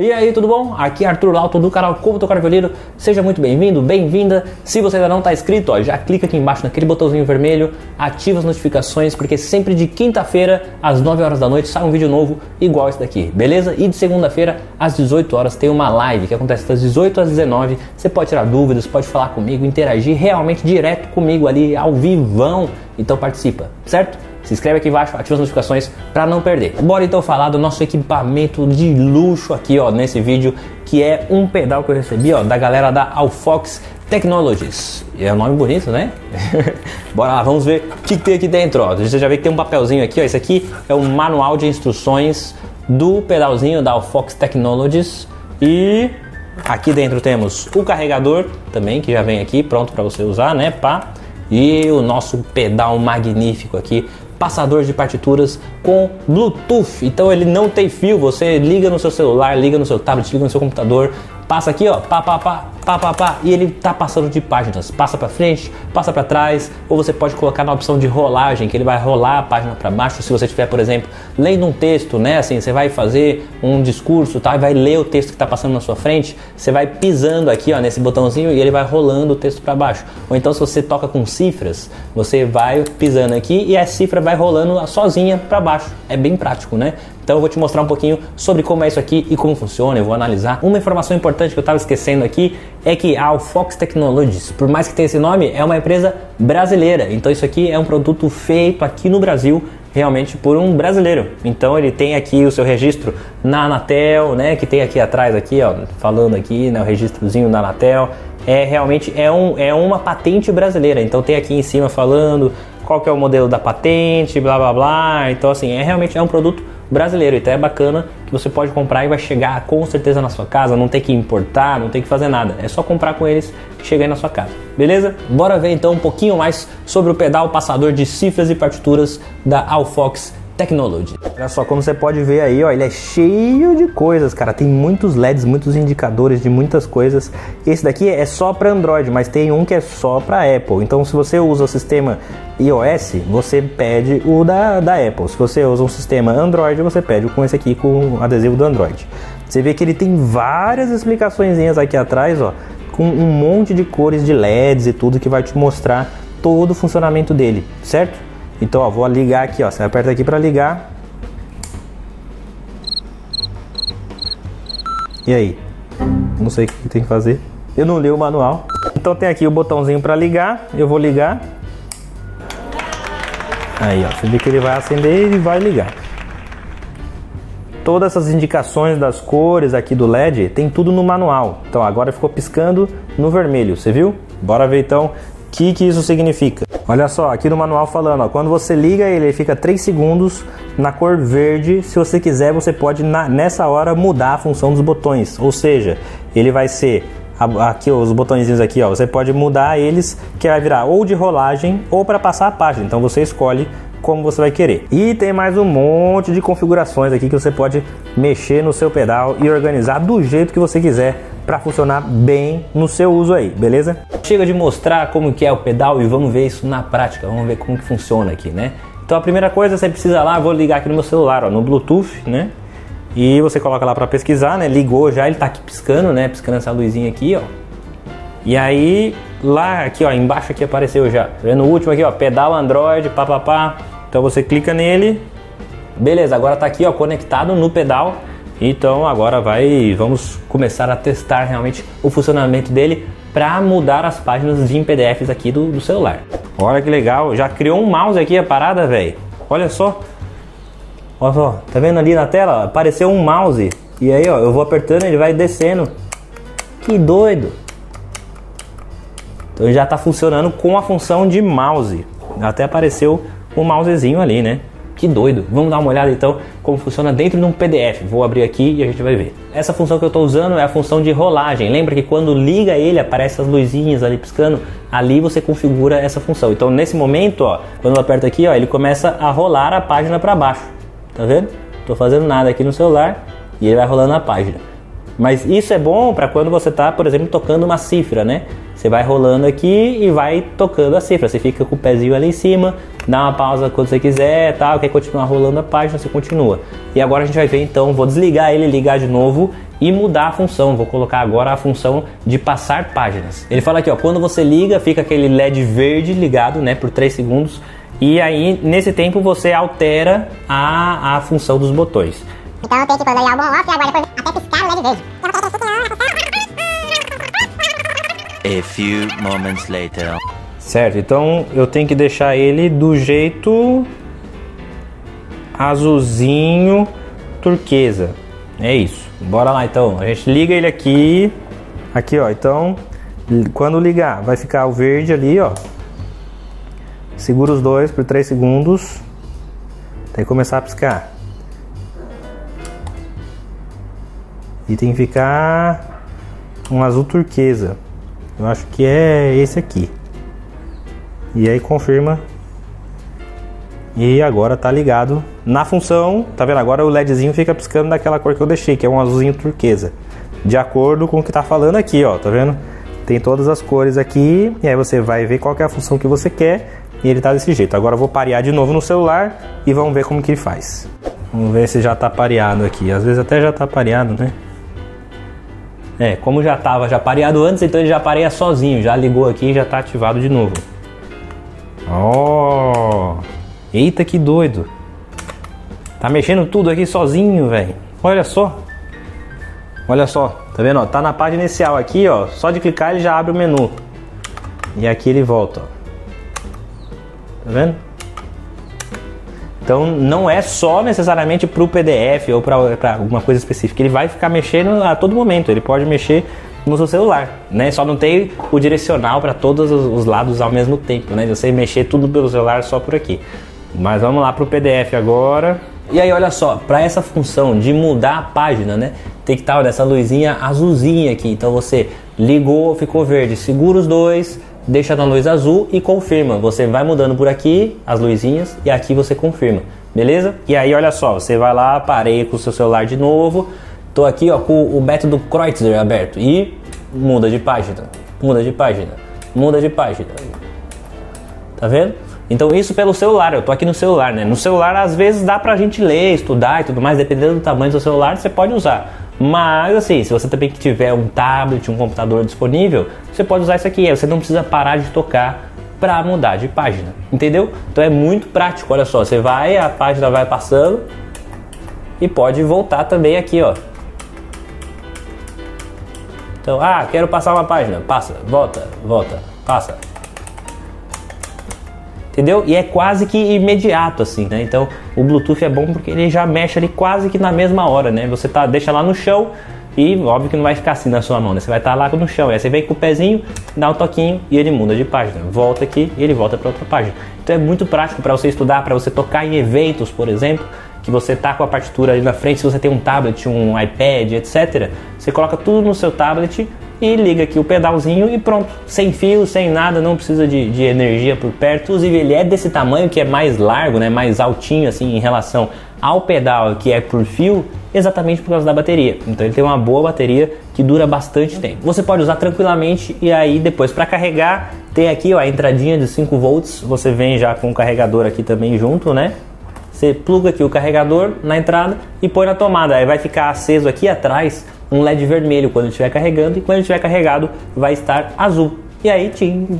E aí, tudo bom? Aqui é Arthur Lauton do canal Como Tocar Violino. Seja muito bem-vindo, bem-vinda. Se você ainda não está inscrito, ó, já clica aqui embaixo naquele botãozinho vermelho, ativa as notificações, porque sempre de quinta-feira às 9 horas da noite sai um vídeo novo igual esse daqui, beleza? E de segunda-feira às 18 horas tem uma live que acontece das 18 às 19. Você pode tirar dúvidas, pode falar comigo, interagir realmente direto comigo ali ao vivão. Então participa, certo? Se inscreve aqui embaixo, ativa as notificações para não perder. Bora então falar do nosso equipamento de luxo aqui, ó, nesse vídeo, que é um pedal que eu recebi, ó, da galera da Alfhox Technologies. É um nome bonito, né? Bora lá, vamos ver o que tem aqui dentro, ó. Você já vê que tem um papelzinho aqui, ó. Esse aqui é o manual de instruções do pedalzinho da Alfhox Technologies. E aqui dentro temos o carregador também, que já vem aqui pronto para você usar, né, pá? E o nosso pedal magnífico aqui, passador de partituras com Bluetooth. Então ele não tem fio, você liga no seu celular, liga no seu tablet, liga no seu computador, passa aqui, ó, pá, pá, pá, pá, pá, pá, e ele tá passando de páginas, passa para frente, passa para trás, ou você pode colocar na opção de rolagem, que ele vai rolar a página para baixo. Se você tiver, por exemplo, lendo um texto, né, assim, você vai fazer um discurso, tá, e vai ler o texto que tá passando na sua frente, você vai pisando aqui, ó, nesse botãozinho, e ele vai rolando o texto para baixo. Ou então, se você toca com cifras, você vai pisando aqui e a cifra vai rolando sozinha para baixo. É bem prático, né? Então eu vou te mostrar um pouquinho sobre como é isso aqui e como funciona. Eu vou analisar. Uma informação importante que eu estava esquecendo aqui é que a Alfhox Technologies, por mais que tenha esse nome, é uma empresa brasileira. Então isso aqui é um produto feito aqui no Brasil, realmente por um brasileiro. Então ele tem aqui o seu registro na Anatel, né? Que tem aqui atrás aqui, ó, falando aqui, né? O registrozinho da Anatel. É realmente é uma patente brasileira. Então tem aqui em cima falando qual que é o modelo da patente, blá blá blá. Então assim, é realmente um produto brasileiro, então é bacana que você pode comprar e vai chegar com certeza na sua casa, não tem que importar, não tem que fazer nada, é só comprar com eles que chega aí na sua casa, beleza? Bora ver então um pouquinho mais sobre o pedal passador de cifras e partituras da Alfhox Technology. Olha só, como você pode ver aí, ó, ele é cheio de coisas, cara, tem muitos LEDs, muitos indicadores de muitas coisas. Esse daqui é só para Android, mas tem um que é só para Apple. Então se você usa o sistema iOS, você pede o da Apple. Se você usa um sistema Android, você pede com esse aqui, com o adesivo do Android. Você vê que ele tem várias explicaçõezinhas aqui atrás, ó, com um monte de cores de LEDs e tudo, que vai te mostrar todo o funcionamento dele, certo? Então, ó, vou ligar aqui, ó. Você aperta aqui para ligar. E aí? Não sei o que tem que fazer. Eu não li o manual. Então tem aqui o botãozinho para ligar. Eu vou ligar. Aí, ó. Você vê que ele vai acender e vai ligar. Todas essas indicações das cores aqui do LED tem tudo no manual. Então agora ficou piscando no vermelho. Você viu? Bora ver então o que isso significa. Olha só, aqui no manual falando, ó, quando você liga ele fica 3 segundos na cor verde. Se você quiser, você pode nessa hora mudar a função dos botões, ou seja, ele vai ser, aqui os botõezinhos aqui, ó, você pode mudar eles, que vai virar ou de rolagem ou para passar a página, então você escolhe como você vai querer. E tem mais um monte de configurações aqui que você pode mexer no seu pedal e organizar do jeito que você quiser, para funcionar bem no seu uso aí, beleza? Chega de mostrar como que é o pedal e vamos ver isso na prática, vamos ver como que funciona aqui, né? Então a primeira coisa, você precisa lá, vou ligar aqui no meu celular, ó, no Bluetooth, né? E você coloca lá para pesquisar, né? Ligou já, ele tá aqui piscando, né? Piscando essa luzinha aqui, ó. E aí, lá aqui, ó, embaixo aqui apareceu já. No último aqui, ó, pedal Android, papapá. Então você clica nele. Beleza, agora tá aqui, ó, conectado no pedal. Então agora vamos começar a testar realmente o funcionamento dele para mudar as páginas em PDFs aqui do celular. Olha que legal, já criou um mouse aqui a parada, velho. Olha só, tá vendo ali na tela? Apareceu um mouse e aí, ó, eu vou apertando, ele vai descendo. Que doido! Então já tá funcionando com a função de mouse. Até apareceu um mousezinho ali, né? Que doido! Vamos dar uma olhada então como funciona dentro de um PDF. Vou abrir aqui e a gente vai ver. Essa função que eu estou usando é a função de rolagem. Lembra que quando liga ele aparece as luzinhas ali piscando? Ali você configura essa função. Então nesse momento, ó, quando eu aperto aqui, ó, ele começa a rolar a página para baixo. Tá vendo? Tô fazendo nada aqui no celular e ele vai rolando a página. Mas isso é bom para quando você está, por exemplo, tocando uma cifra, né? Você vai rolando aqui e vai tocando a cifra. Você fica com o pezinho ali em cima, dá uma pausa quando você quiser, tal, quer continuar rolando a página, você continua. E agora a gente vai ver então, vou desligar ele, ligar de novo e mudar a função. Vou colocar agora a função de passar páginas. Ele fala aqui, ó, quando você liga, fica aquele LED verde ligado, né, por 3 segundos. E aí, nesse tempo, você altera a função dos botões. Então eu tenho que pôr o álbum off e agora depois até piscar o LED verde. A few moments later. Certo, então eu tenho que deixar ele do jeito azulzinho turquesa. É isso. Bora lá então. A gente liga ele aqui. Aqui, ó. Então, quando ligar, vai ficar o verde ali, ó. Segura os dois por 3 segundos. Tem que começar a piscar. E tem que ficar um azul turquesa. Eu acho que é esse aqui. E aí confirma. E agora tá ligado na função. Tá vendo? Agora o LEDzinho fica piscando daquela cor que eu deixei, que é um azulzinho turquesa. De acordo com o que tá falando aqui, ó. Tá vendo? Tem todas as cores aqui. E aí você vai ver qual que é a função que você quer. E ele tá desse jeito. Agora eu vou parear de novo no celular e vamos ver como que ele faz. Vamos ver se já tá pareado aqui. Às vezes até já tá pareado, né? É, como já estava já pareado antes, então ele já pareia sozinho. Já ligou aqui e já está ativado de novo. Ó! Oh, eita, que doido! Tá mexendo tudo aqui sozinho, velho. Olha só. Olha só. Tá vendo? Ó, tá na página inicial aqui, ó. Só de clicar ele já abre o menu. E aqui ele volta, ó. Tá vendo? Então não é só necessariamente para o PDF ou para alguma coisa específica. Ele vai ficar mexendo a todo momento. Ele pode mexer no seu celular, né? Só não tem o direcional para todos os lados ao mesmo tempo, né? Você mexer tudo pelo celular só por aqui. Mas vamos lá para o PDF agora. E aí olha só, para essa função de mudar a página, né? Tem que estar nessa luzinha azulzinha aqui. Então você ligou, ficou verde, segura os dois, deixa na luz azul e confirma. Você vai mudando por aqui as luzinhas e aqui você confirma, beleza? E aí olha só, você vai lá, parei com o seu celular de novo, tô aqui ó com o método Kreutzer aberto e muda de página, muda de página, muda de página. Tá vendo? Então isso pelo celular, eu tô aqui no celular, né? No celular às vezes dá pra gente ler, estudar e tudo mais, dependendo do tamanho do seu celular você pode usar. Mas assim, se você também tiver um tablet, um computador disponível, você pode usar isso aqui, você não precisa parar de tocar para mudar de página, entendeu? Então é muito prático, olha só, você vai, a página vai passando e pode voltar também aqui, ó. Então, ah, quero passar uma página, passa, volta, volta, passa. Entendeu? E é quase que imediato assim, né? Então o Bluetooth é bom porque ele já mexe ali quase que na mesma hora, né? Você tá, deixa lá no chão e óbvio que não vai ficar assim na sua mão, né? Você vai estar lá no chão, aí você vem com o pezinho, dá um toquinho e ele muda de página. Volta aqui e ele volta para outra página. Então é muito prático para você estudar, para você tocar em eventos, por exemplo, que você tá com a partitura ali na frente, se você tem um tablet, um iPad, etc. Você coloca tudo no seu tablet e liga aqui o pedalzinho e pronto, sem fio, sem nada, não precisa de energia por perto. Inclusive ele é desse tamanho que é mais largo, né, mais altinho assim em relação ao pedal que é por fio, exatamente por causa da bateria. Então ele tem uma boa bateria que dura bastante tempo. Você pode usar tranquilamente e aí depois para carregar tem aqui ó, a entradinha de 5 volts, você vem já com o carregador aqui também junto, né? Você pluga aqui o carregador na entrada e põe na tomada, aí vai ficar aceso aqui atrás um LED vermelho quando estiver carregando e quando estiver carregado vai estar azul. E aí,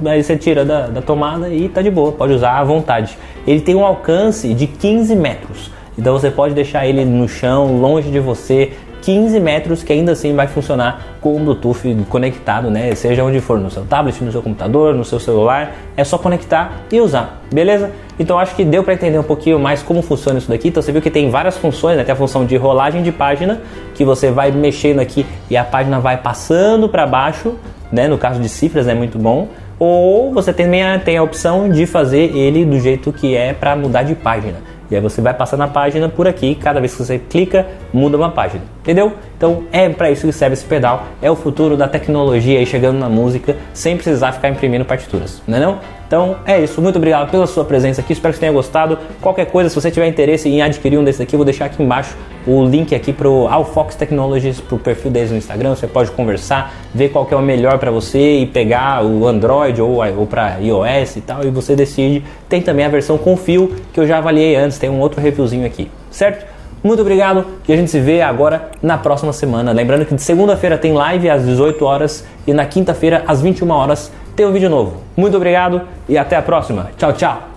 aí você tira da tomada e tá de boa, pode usar à vontade. Ele tem um alcance de 15 metros, então você pode deixar ele no chão, longe de você, 15 metros que ainda assim vai funcionar com o Bluetooth conectado, né? Seja onde for, no seu tablet, no seu computador, no seu celular, é só conectar e usar, beleza? Então acho que deu para entender um pouquinho mais como funciona isso daqui. Então você viu que tem várias funções, né? Tem a função de rolagem de página, que você vai mexendo aqui e a página vai passando para baixo, né? No caso de cifras é muito bom. Ou você também tem a opção de fazer ele do jeito que é para mudar de página. E aí você vai passando a página por aqui, cada vez que você clica, muda uma página. Entendeu? Então é para isso que serve esse pedal, é o futuro da tecnologia aí chegando na música sem precisar ficar imprimindo partituras, não é não? Então é isso, muito obrigado pela sua presença aqui, espero que você tenha gostado. Qualquer coisa, se você tiver interesse em adquirir um desses aqui, eu vou deixar aqui embaixo o link aqui pro Alfhox Technologies, pro perfil deles no Instagram, você pode conversar, ver qual que é o melhor para você e pegar o Android ou para iOS e tal, e você decide. Tem também a versão com fio que eu já avaliei antes, tem um outro reviewzinho aqui, certo? Muito obrigado e a gente se vê agora na próxima semana. Lembrando que de segunda-feira tem live às 18 horas e na quinta-feira às 21 horas tem um vídeo novo. Muito obrigado e até a próxima. Tchau, tchau!